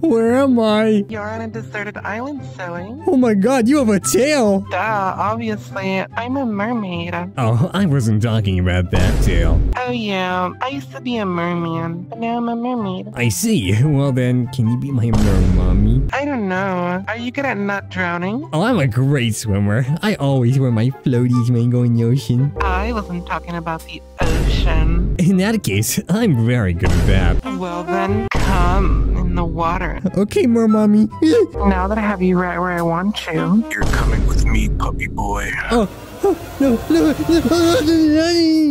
Where am I? You're on a deserted island, silly. Oh my god, you have a tail! Duh, obviously. I'm a mermaid. Oh, I wasn't talking about that tail. Oh yeah, I used to be a merman, but now I'm a mermaid. I see. Well then, can you be my mermommy? I don't know. Are you good at not drowning? Oh, I'm a great swimmer. I always wear my floaties when I go in the ocean. I wasn't talking about the ocean. In that case, I'm very good at that. Well then, come in the water. Okay, mermommy. Now that I have you right where I want you. You're coming with me, puppy boy. Oh, no, no, no.